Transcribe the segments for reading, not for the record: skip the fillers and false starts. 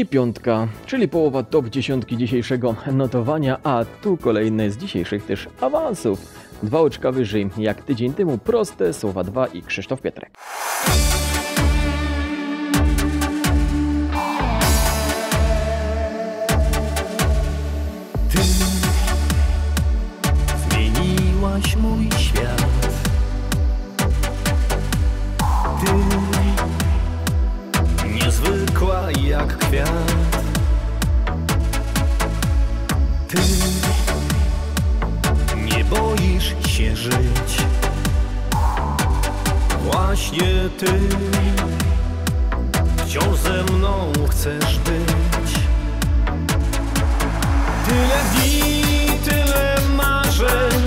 I piątka, czyli połowa top 10 dzisiejszego notowania, a tu kolejne z dzisiejszych też awansów. Dwa oczka wyżej, jak tydzień temu, proste słowa 2 i Krzysztof Pietrek. Ty zmieniłaś mój świat. Ty niezwykła jak kwiat. Ty nie boisz się żyć. Właśnie ty wciąż ze mną chcesz być. Tyle dni, tyle marzeń,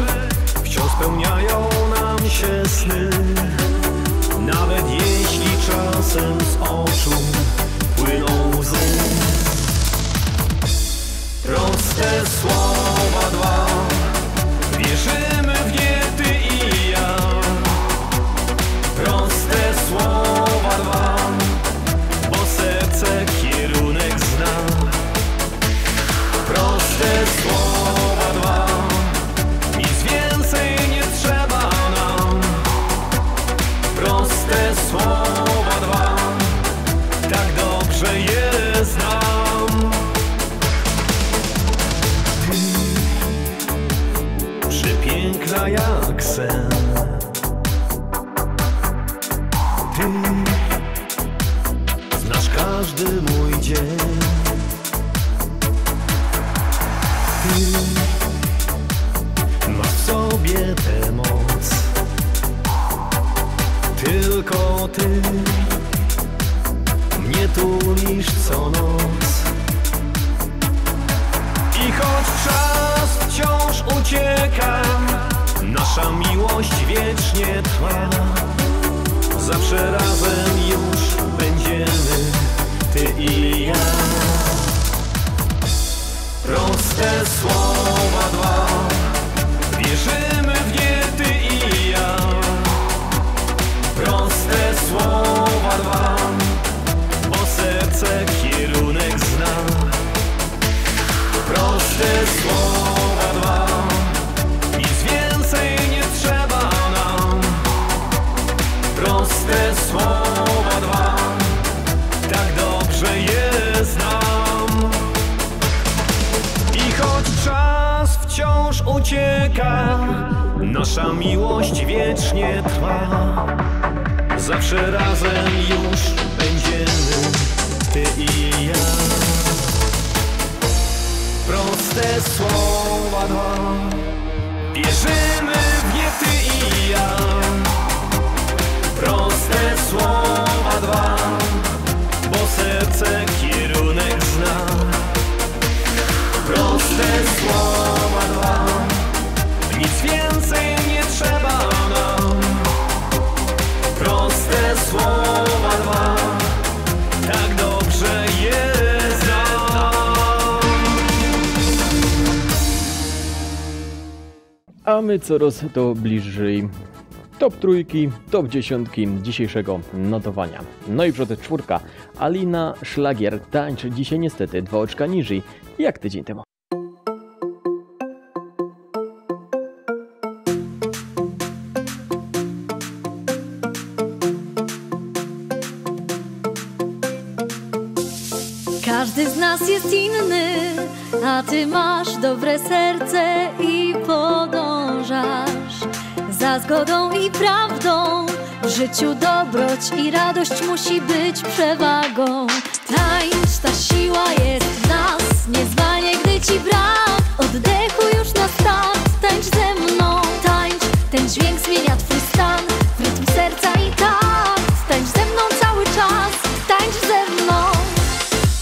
wciąż spełniają nam się sny. Nawet jeśli czasem z oczu płyną łzy. Proste słowa dwa, wierzymy w nie ty i ja. Proste słowa dwa, bo serce kierunek zna. Proste słowa dwa, nic więcej nie trzeba nam. Proste słowa dwa, tak dobrze je znam. Ty, przepiękna jak sen. Ty, znasz każdy mój dzień. Ty masz w sobie tę moc. Tylko ty mnie tulisz co noc. I choć czas wciąż ucieka, nasza miłość wiecznie trwa. Zawsze razem już będziemy, ty i ja. Proste słowa dwa, wierzymy w nie ty i ja. Proste słowa dwa, bo serce kierunek zna. Proste słowa dwa, nic więcej nie trzeba nam. Proste słowa dwa, tak dobrze je znam. Choć czas wciąż ucieka, nasza miłość wiecznie trwa. Zawsze razem już będziemy, ty i ja. Proste słowa dwa, wierzymy w nie ty i ja. Proste słowa dwa, bo serce kierunek zna. Proste słowa dwa, nic więcej nie trzeba nam. Proste słowa dwa, tak dobrze je znam. A my coraz to bliżej top trójki, top 10 dzisiejszego notowania. No i przed czwórka, Alina Szlagier, tańcz dzisiaj niestety, dwa oczka niżej, jak tydzień temu. Każdy z nas jest inny, a ty masz dobre serce i podążasz za zgodą i prawdą. W życiu dobroć i radość musi być przewagą. Tańcz, ta siła jest w nas, nie zwalniaj, gdy ci brak oddechu już na start. Tańcz ze mną, tańcz, ten dźwięk zmienia twój stan w rytm serca i tak. Tańcz ze mną cały czas, tańcz ze mną.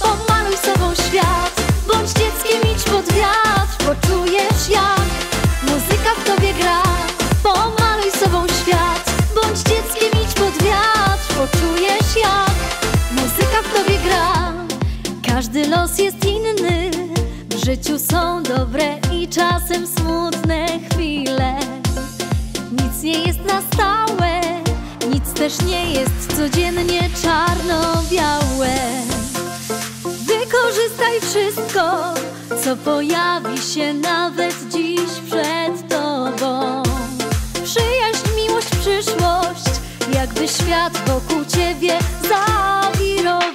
Pomaluj sobą świat, bądź dzieckiem, idź pod wiatr. Poczujesz jak muzyka w tobie gra. Pomaluj sobą świat, bądź dzieckiem, idź pod wiatr. Poczujesz jak muzyka w tobie gra. Każdy los jest inny, w życiu są dobre i czasem smutne chwile. Nic nie jest na stałe, nic też nie jest codziennie czarno-białe. Wy co pojawi się nawet dziś przed Tobą. Przyjaźń, miłość, przyszłość, jakby świat wokół Ciebie zawirował.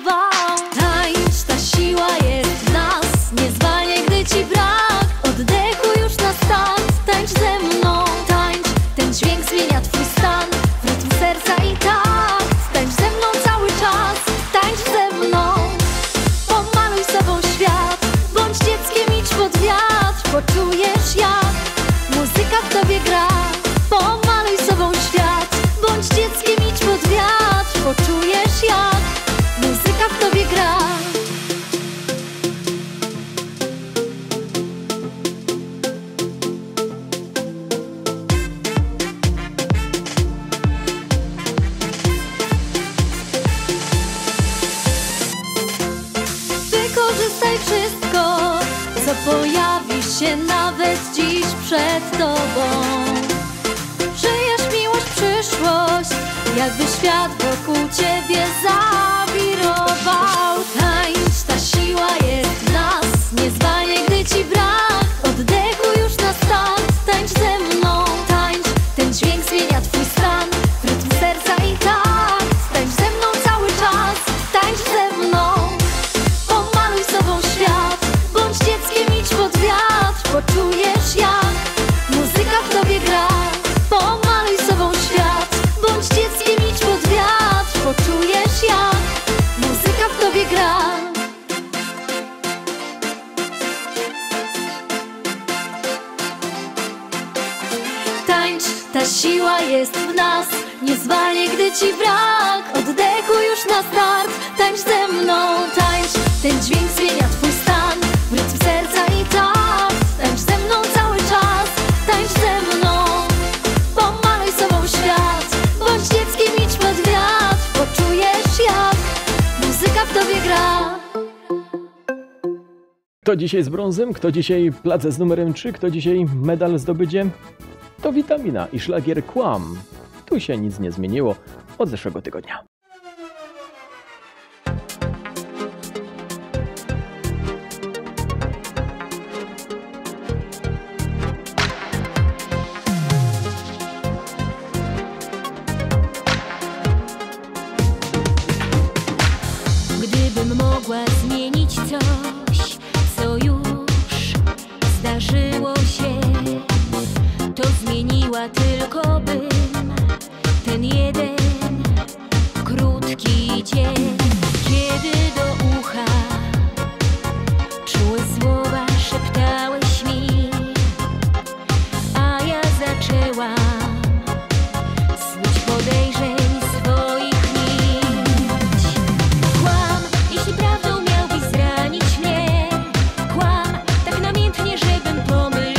Tańcz, ta siła jest w nas, nie zwalniaj, gdy Ci brak oddechu już na stan. Tańcz ze mną, tańcz, ten dźwięk zmienia Twój stan, w rytm serca i takt. Tańcz ze mną cały czas, tańcz ze mną. Pomaluj sobą świat, bądź dzieckiem, idź pod wiatr. Poczujesz, jak muzyka w Tobie gra. Pomaluj sobą świat, bądź dzieckiem, idź pod wiatr. Poczujesz, jak muzyka w Tobie gra. Pojawi się nawet dziś przed Tobą. Przyjaźń, miłość, przyszłość, jakby świat wokół Ciebie zawirował. Tańcz, ta siła jest w nas, nie zwalniaj, gdy Ci brak oddechu już na stan. Tańcz ze mną, tańcz, ten dźwięk zmienia Twój stan, w rytm serca i takt. Tańcz ze mną cały czas, tańcz ze mną. Pomaluj sobą świat, bądź dzieckiem, pod wiatr, poczujesz, jak muzyka w Tobie gra. Pomaluj sobą świat, bądź dzieckiem, idź pod wiatr. Poczujesz, jak muzyka w Tobie gra. Tańcz, ta siła jest w nas, nie zwalniaj, gdy Ci brak oddechu już na start. Tańcz ze mną, tańcz, ten dźwięk zmienia Twój stan, w rytm serca i takt. Tańcz ze mną cały czas, tańcz ze mną. Pomaluj sobą świat, bądź dzieckiem, idź pod wiatr. Poczujesz, jak muzyka w Tobie gra. Kto dzisiaj z brązem, kto dzisiaj placę z numerem 3, kto dzisiaj medal zdobydzie? To Witamina i szlagier Kłam. Tu się nic nie zmieniło od zeszłego tygodnia. Mogła zmienić coś, co już zdarzyło się, to zmieniła tylko bym ten jeden krótki dzień. Kiedy do ucha czułe słowa szeptałeś mi, a ja zaczęłam snuć podejrzeń. Pomyśl.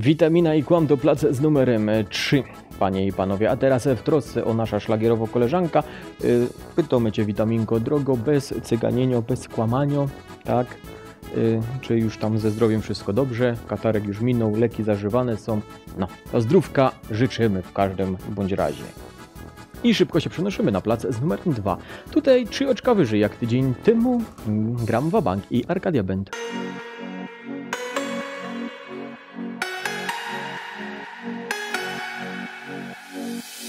Witamina i kłamtoplac z numerem 3. Panie i panowie, a teraz w trosce o nasza szlagierowo koleżanka pytamy Cię, witaminko drogo, bez cyganienio, bez kłamanio, tak? Czy już tam ze zdrowiem wszystko dobrze? Katarek już minął, leki zażywane są. No, to zdrówka życzymy w każdym bądź razie. I szybko się przenosimy na plac z numerem 2. Tutaj 3 oczka wyżej, jak tydzień temu gram Wabank i Arkadia Band.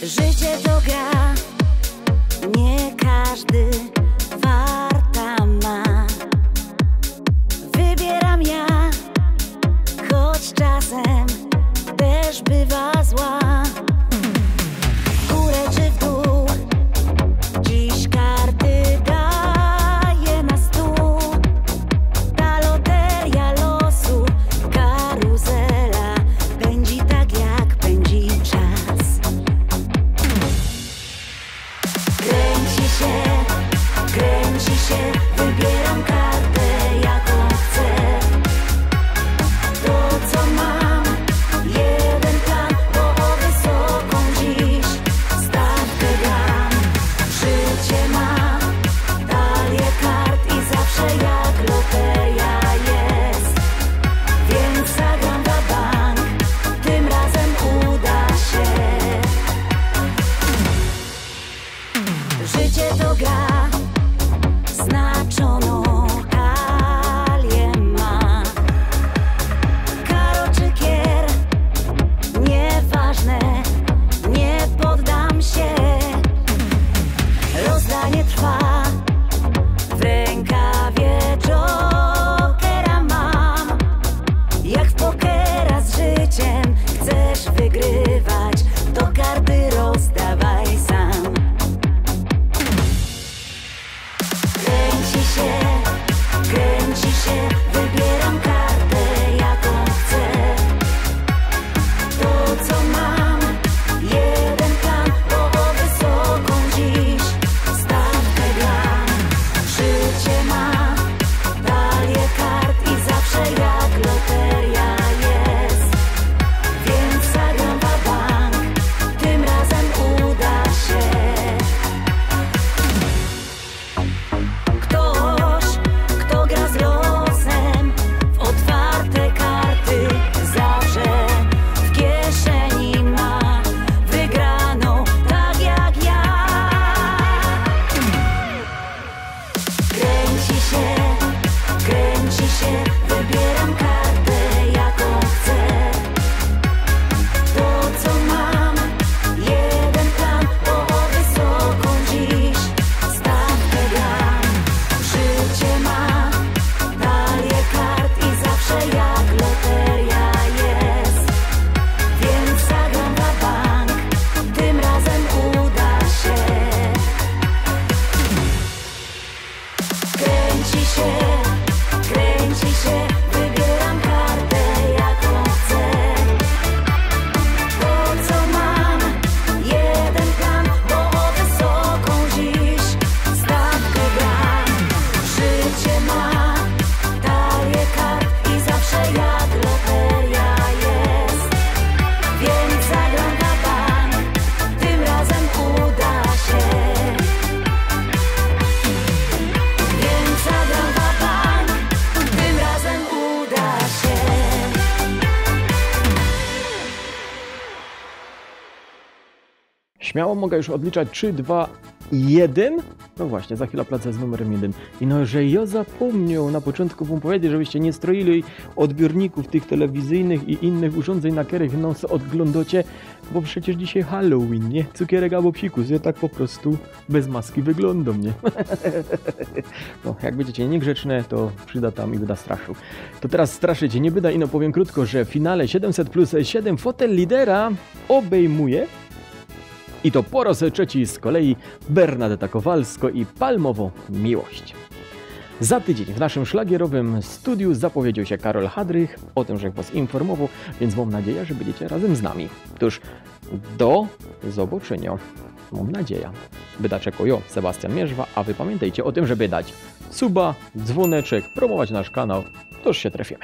Życie to gra, nie każdy warta ma. Wybieram ja, choć czasem też bywa zła. Śmiało mogę już odliczać 3, 2, 1. No właśnie, za chwilę plac z numerem 1. I no, że ja zapomniał na początku wam powiedzieć, żebyście nie stroili odbiorników tych telewizyjnych i innych urządzeń, na których nos odglądacie, bo przecież dzisiaj Halloween, nie? Cukierek albo psikus, ja tak po prostu bez maski wyglądam, nie? No, jak będziecie niegrzeczne, to przyda tam i wyda straszu. To teraz straszycie, nie wyda, i no powiem krótko, że w finale 700+7 fotel lidera obejmuje... I to po raz trzeci z kolei Bernadeta Kowalska i Palmowo Miłość. Za tydzień w naszym szlagierowym studiu zapowiedział się Karol Hadrych, o tym, że was informował, więc mam nadzieję, że będziecie razem z nami. Tuż do zobaczenia. Mam nadzieję. Byda czekają Sebastian Mierzwa, a wy pamiętajcie o tym, żeby dać suba, dzwoneczek, promować nasz kanał, toż się trafimy.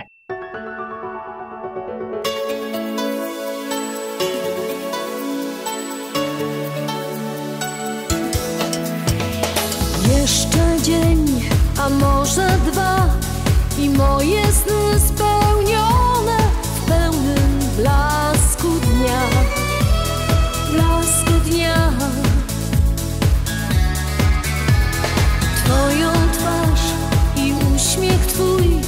Jeszcze dzień, a może dwa i moje sny spełnione w pełnym blasku dnia. Blasku dnia. Twoją twarz i uśmiech twój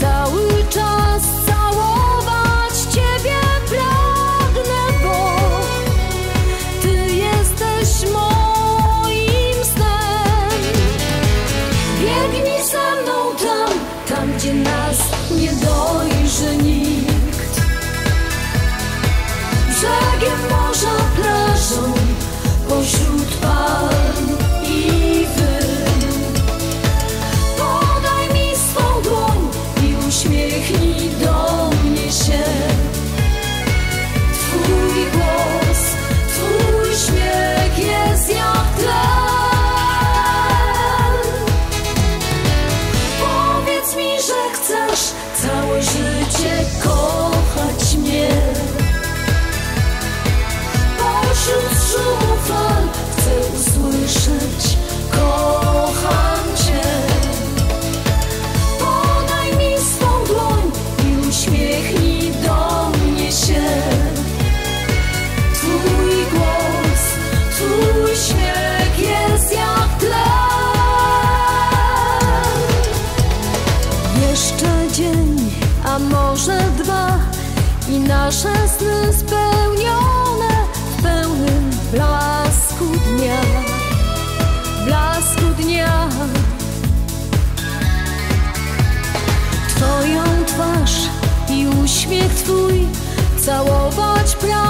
cały czas całować ciebie pragnę, bo ty jesteś moim snem. Biegnij za mną tam gdzie nas nie dojrzy nikt. Brzegiem morza, plażą, pośród palm i wyn. Podaj mi swą dłoń i uśmiechnij do mnie się. Twój głos, twój śmiech jest jak tlen. Powiedz mi, że chcesz całe życie kochać mnie. Pośród szumu fal chcę usłyszeć kocham cię. Podaj mi swą dłoń i uśmiechnij do mnie się. Twój głos, twój śmiech jest jak tlen. Jeszcze dzień, a może dwa i nasze sny spełnione w pełnym blasku dnia, blasku dnia. Twoją twarz i uśmiech twój całować pragnę.